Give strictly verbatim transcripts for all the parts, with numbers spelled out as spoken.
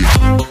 I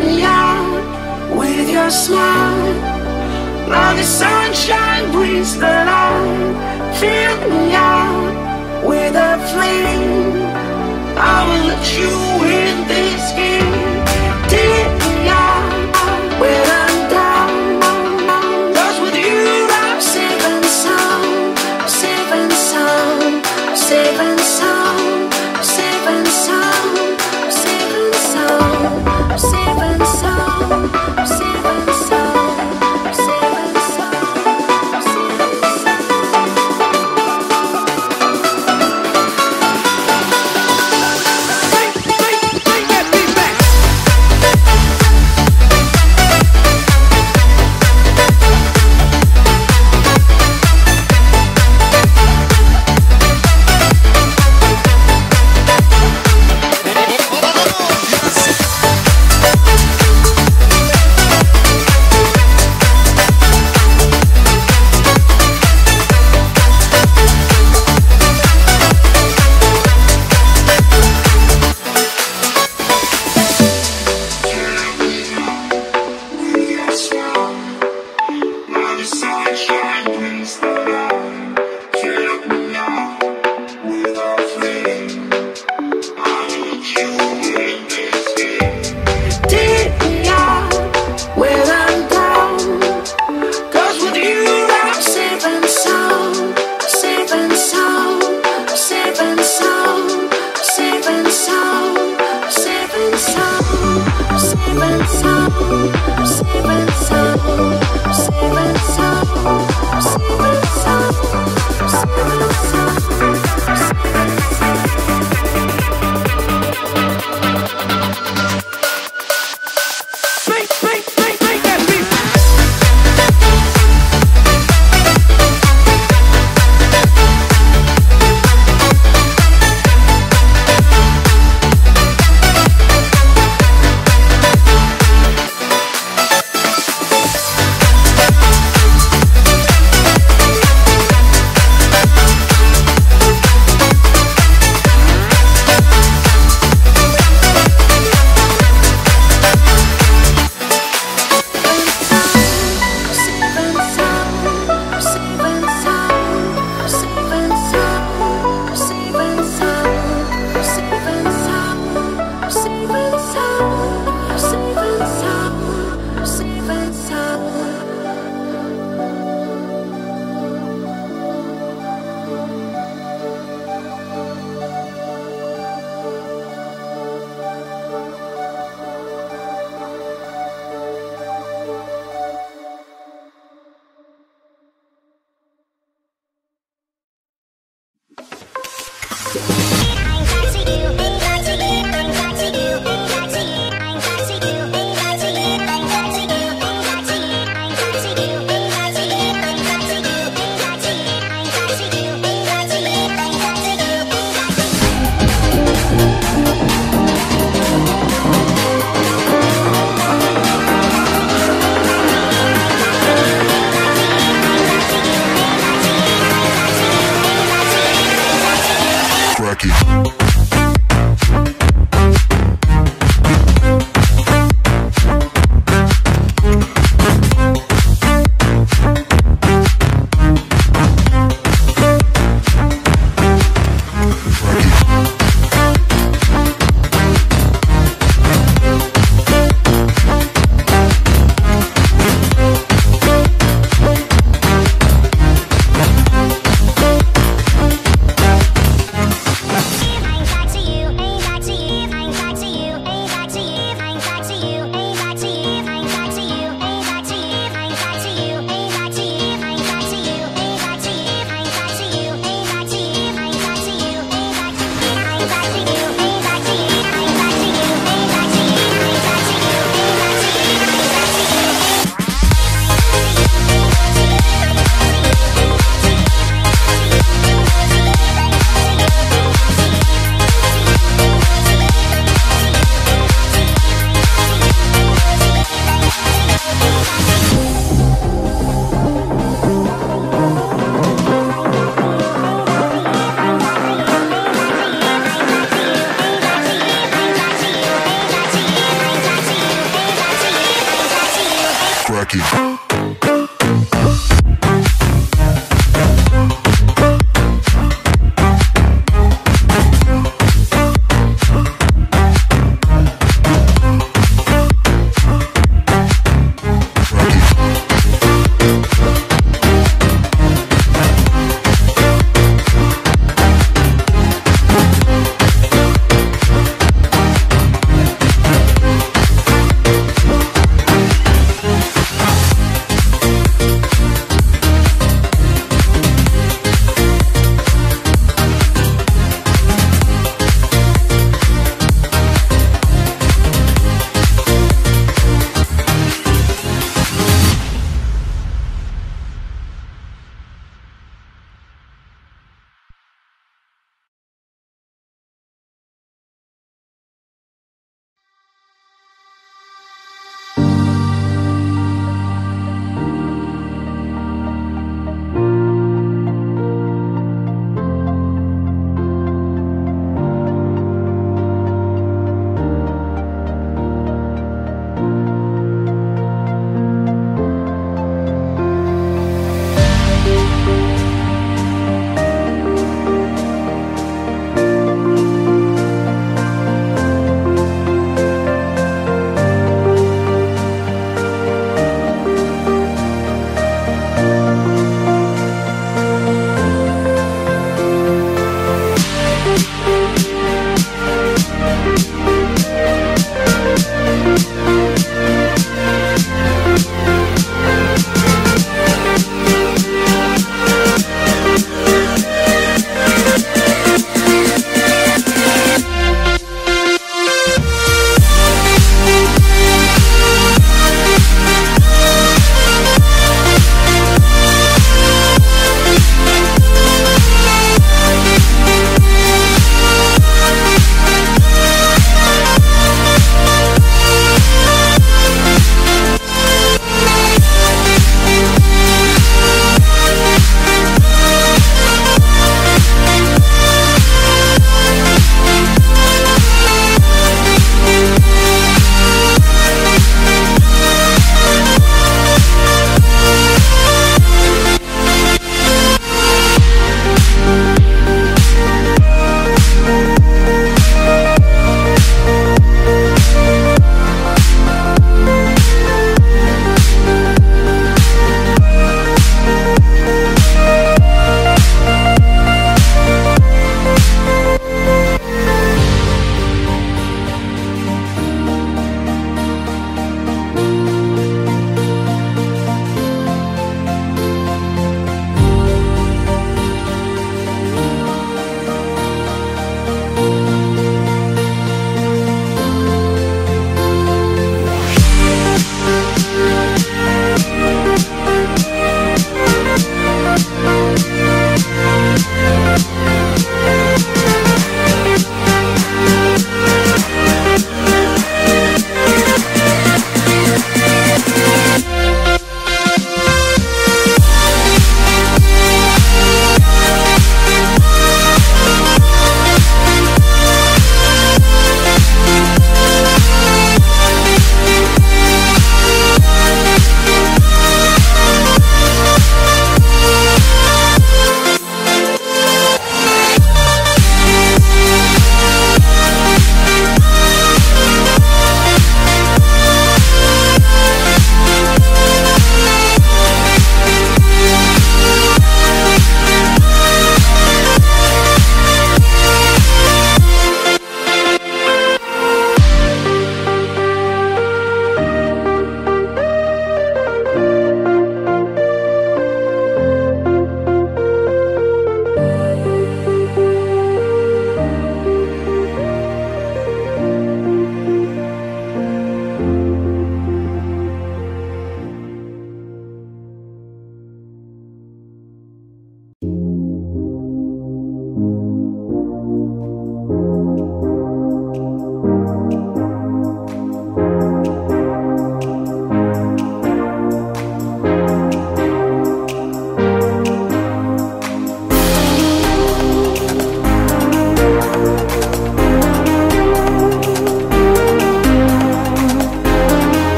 me out with your smile. Now the sunshine brings the light. Fill me out with a flame. I will let you in this game.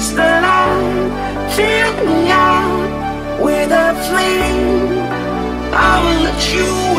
reach the light, fill me out with a flame. I will let you